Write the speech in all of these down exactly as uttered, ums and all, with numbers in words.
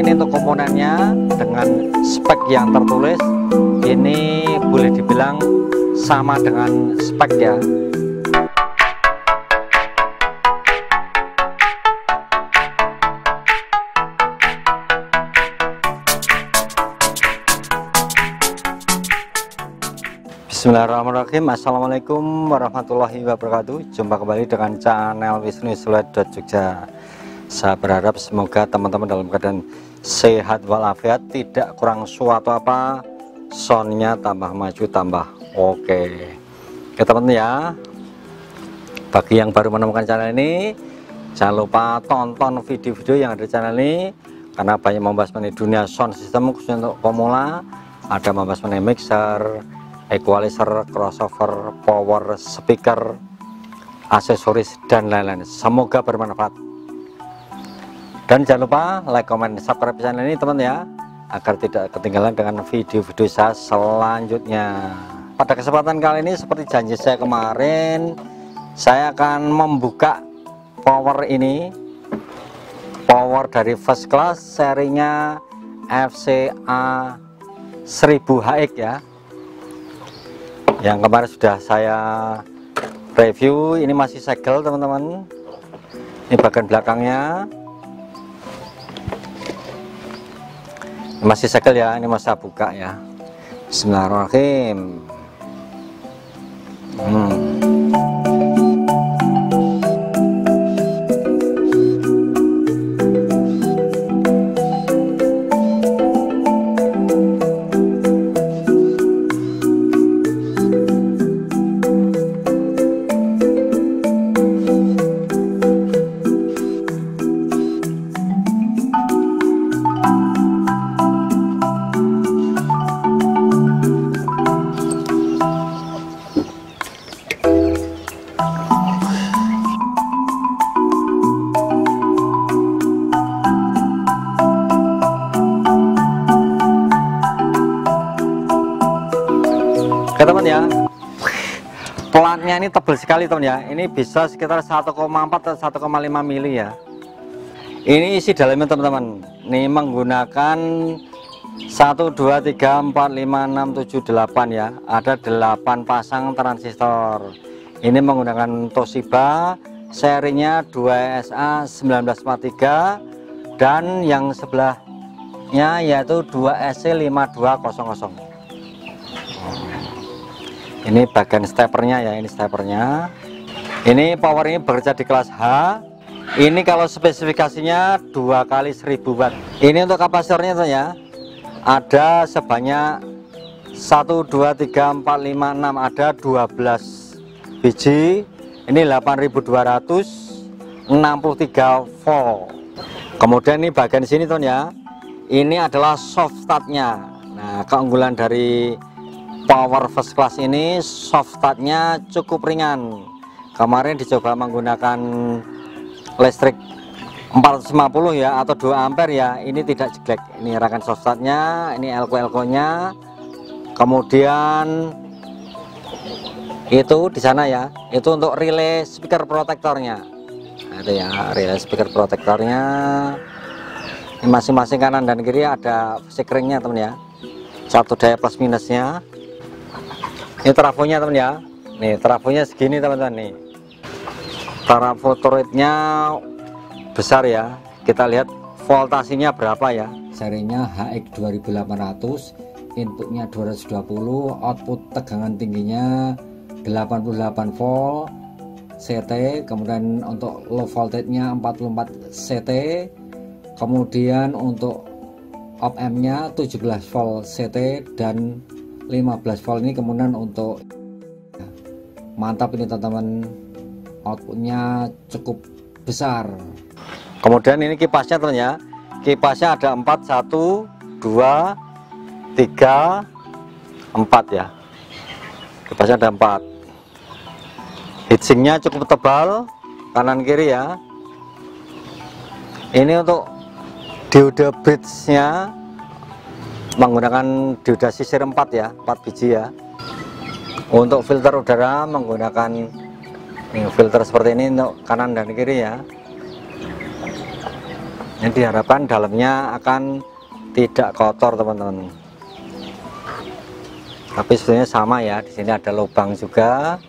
ini untuk komponennya dengan spek yang tertulis ini boleh dibilang sama dengan spek ya. Bismillahirrahmanirrahim. Assalamualaikum warahmatullahi wabarakatuh. Jumpa kembali dengan channel wisnusiluet.jogja. Saya berharap semoga teman-teman dalam keadaan sehat walafiat, tidak kurang suatu apa, soundnya tambah maju tambah oke. Okay. Oke teman-teman ya, bagi yang baru menemukan channel ini, jangan lupa tonton video-video yang ada di channel ini karena banyak membahas mengenai dunia sound system khususnya untuk pemula, ada membahas mengenai mixer, equalizer, crossover, power speaker, aksesoris dan lain-lain. Semoga bermanfaat. Dan jangan lupa like, comment, subscribe channel ini teman ya, agar tidak ketinggalan dengan video-video saya selanjutnya. Pada kesempatan kali ini seperti janji saya kemarin, saya akan membuka power ini, power dari First Class serinya F C A seribu H X ya, yang kemarin sudah saya review. Ini masih segel teman-teman, ini bagian belakangnya masih segel ya, ini masih saya buka ya. Bismillahirrahmanirrahim. hmm. Teman ya, platnya ini tebal sekali teman ya, ini bisa sekitar satu koma empat atau satu koma lima mili ya. Ini isi dalamnya teman-teman, ini menggunakan satu dua tiga empat lima enam tujuh delapan ya, ada delapan pasang transistor. Ini menggunakan Toshiba serinya dua S A seribu sembilan ratus empat puluh tiga dan yang sebelahnya yaitu dua S C lima dua nol nol. Ini bagian steppernya ya, ini steppernya. Ini power ini bekerja di kelas H. Ini kalau spesifikasinya dua kali seribu watt. Ini untuk kapasitornya tuh ya, ada sebanyak satu dua tiga empat lima enam, ada dua belas biji. Ini delapan ribu dua ratus enam puluh tiga volt. Kemudian ini bagian sini tuh ya, ini adalah soft touch-nya. Nah, keunggulan dari power First Class ini soft touch-nya cukup ringan. Kemarin dicoba menggunakan listrik empat ratus lima puluh ya atau dua ampere ya, ini tidak jelek. Ini rakan soft touch-nya, ini elko-elkonya. Kemudian itu di sana ya, itu untuk relay speaker protektornya. Nah, itu ya, relay speaker protektornya. Ini masing-masing kanan dan kiri ada sekringnya teman ya. Satu daya plus minusnya. Ini trafonya teman ya, nih trafonya segini teman-teman nih. Trafo turretnya besar ya. Kita lihat voltasinya berapa ya. Serinya H X dua ribu delapan ratus, inputnya dua ratus dua puluh, output tegangan tingginya delapan puluh delapan volt C T. Kemudian untuk low voltage-nya empat puluh empat C T. Kemudian untuk op-amp-nya tujuh belas volt C T dan lima belas volt ini. Kemudian untuk mantap ini teman-teman, outputnya cukup besar. Kemudian ini kipasnya teman ya, kipasnya ada empat satu dua tiga empat ya, kipasnya ada empat. Heatsinknya cukup tebal kanan kiri ya. Ini untuk dioda bridge-nya menggunakan dioda sisir empat ya, empat biji ya. Untuk filter udara menggunakan filter seperti ini untuk kanan dan kiri ya. Ini diharapkan dalamnya akan tidak kotor, teman-teman. Tapi sebenarnya sama ya, di sini ada lubang juga.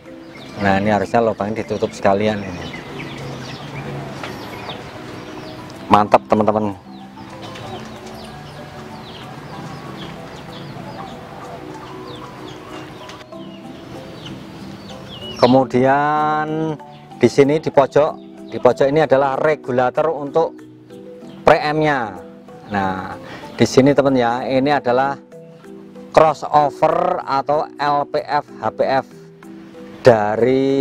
Nah, ini harusnya lubangnya ditutup sekalian ini. Mantap, teman-teman. Kemudian di sini di pojok, di pojok ini adalah regulator untuk preamp-nya. Nah, di sini teman ya, ini adalah crossover atau L P F H P F dari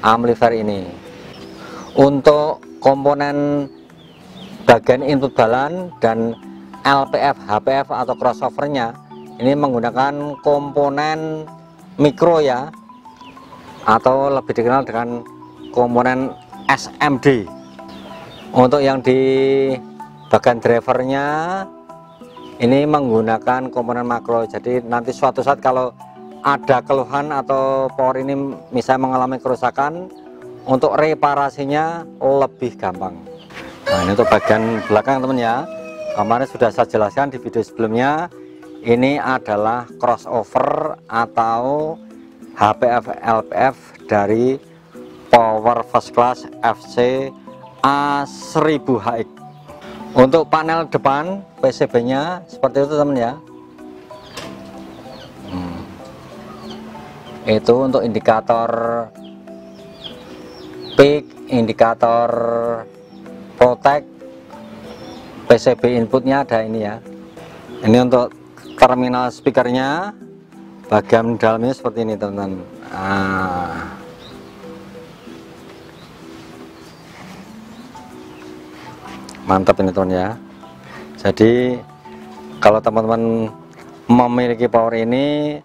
amplifier ini. Untuk komponen bagian input balance dan L P F H P F atau crossovernya ini menggunakan komponen mikro ya, atau lebih dikenal dengan komponen S M D. Untuk yang di bagian drivernya ini menggunakan komponen makro. Jadi nanti suatu saat kalau ada keluhan atau power ini misalnya mengalami kerusakan, untuk reparasinya lebih gampang. Nah, ini untuk bagian belakang teman ya, kemarin sudah saya jelaskan di video sebelumnya. Ini adalah crossover atau H P F L P F dari Power First Class F C A seribu H X. Untuk panel depan P C B nya seperti itu teman ya. hmm. Itu untuk indikator peak, indikator protect, P C B inputnya ada ini ya. Ini untuk terminal speakernya. Bagian dalamnya seperti ini teman-teman. Ah. Mantap ini teman ya. Jadi kalau teman-teman memiliki power ini,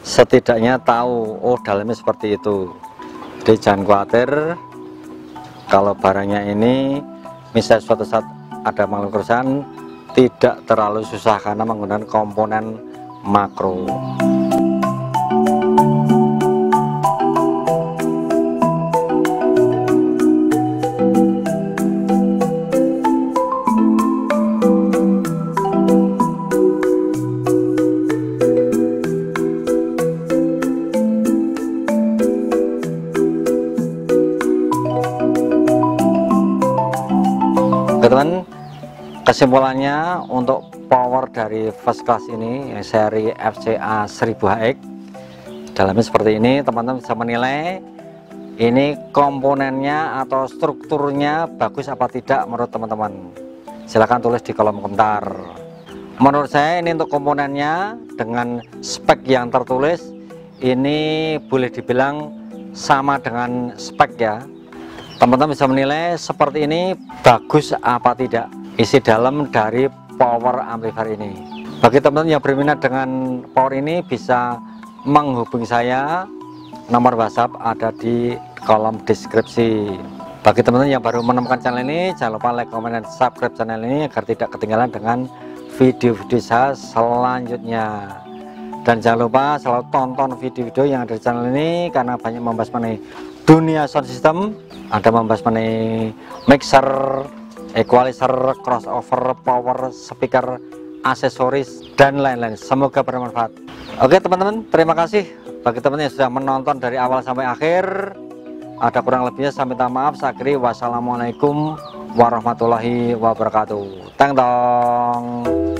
setidaknya tahu oh dalamnya seperti itu. Jadi jangan khawatir kalau barangnya ini misalnya suatu saat ada mengalami kerusakan, tidak terlalu susah karena menggunakan komponen makro. Teman-teman, kesimpulannya untuk power dari First Class ini seri F C A seribu H X dalamnya seperti ini. Teman-teman bisa menilai ini komponennya atau strukturnya bagus apa tidak menurut teman-teman. Silahkan tulis di kolom komentar. Menurut saya ini untuk komponennya dengan spek yang tertulis ini boleh dibilang sama dengan spek ya. Teman-teman bisa menilai seperti ini bagus apa tidak isi dalam dari power amplifier ini. Bagi teman-teman yang berminat dengan power ini bisa menghubungi saya, nomor WhatsApp ada di kolom deskripsi. Bagi teman-teman yang baru menemukan channel ini, jangan lupa like, comment, dan subscribe channel ini agar tidak ketinggalan dengan video-video saya selanjutnya. Dan jangan lupa selalu tonton video-video yang ada di channel ini karena banyak membahas mengenai dunia sound system, ada membahas mengenai mixer, equalizer, crossover, power, speaker, aksesoris, dan lain-lain. Semoga bermanfaat. Oke teman-teman, terima kasih bagi teman-teman yang sudah menonton dari awal sampai akhir. Ada kurang lebihnya saya minta maaf. Saya akhiri, wassalamualaikum warahmatullahi wabarakatuh. Teng tong.